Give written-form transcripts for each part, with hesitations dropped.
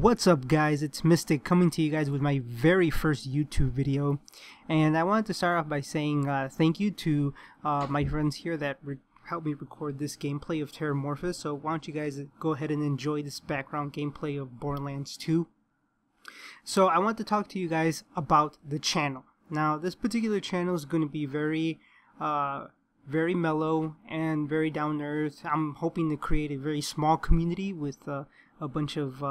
What's up guys, it's Mystic coming to you guys with my very first YouTube video, and I wanted to start off by saying thank you to my friends here that helped me record this gameplay of Terramorphous. So why don't you guys go ahead and enjoy this background gameplay of Borderlands 2. So I want to talk to you guys about the channel. Now this particular channel is going to be very mellow and very down to earth. I'm hoping to create a very small community with a bunch of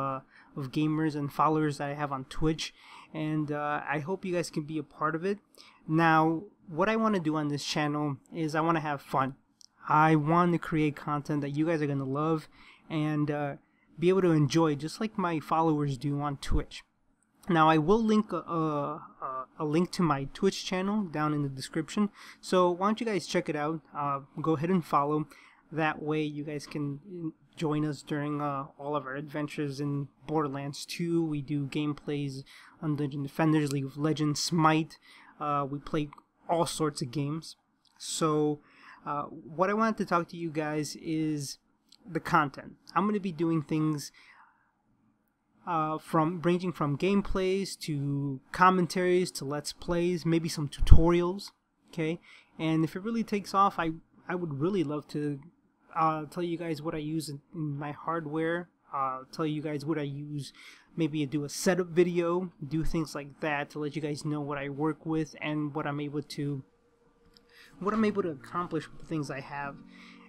gamers and followers that I have on Twitch, and I hope you guys can be a part of it. Now what I want to do on this channel is I want to have fun. I want to create content that you guys are going to love and be able to enjoy, just like my followers do on Twitch. Now I will link a link to my Twitch channel down in the description, so why don't you guys check it out. Go ahead and follow, that way you guys can join us during all of our adventures in Borderlands 2. We do gameplays on Dungeon Defenders, League of Legends, Smite. We play all sorts of games. So what I wanted to talk to you guys is the content. I'm going to be doing things ranging from gameplays to commentaries to let's plays, maybe some tutorials, okay? And if it really takes off, I would really love to tell you guys what I use in my hardware, tell you guys what I use, maybe do a setup video, do things like that to let you guys know what I work with and what I'm able to accomplish with the things I have.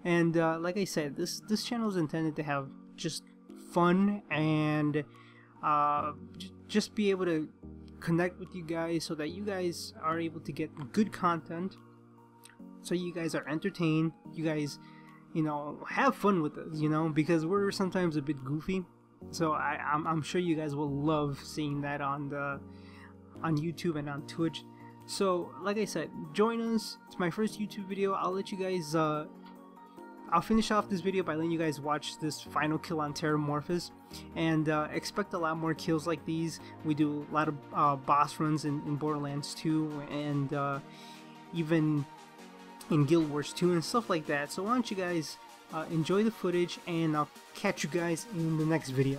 And like I said, this channel is intended to have just fun and just be able to connect with you guys so that you guys are able to get good content, so you guys are entertained, you guys, you know, have fun with us, you know, because we're sometimes a bit goofy. So I'm sure you guys will love seeing that on YouTube and on Twitch. So like I said, join us. It's my first YouTube video. I'll let you guys I'll finish off this video by letting you guys watch this final kill on Terramorphous, and expect a lot more kills like these. We do a lot of boss runs in Borderlands 2 and even in Guild Wars 2 and stuff like that. So why don't you guys enjoy the footage, and I'll catch you guys in the next video.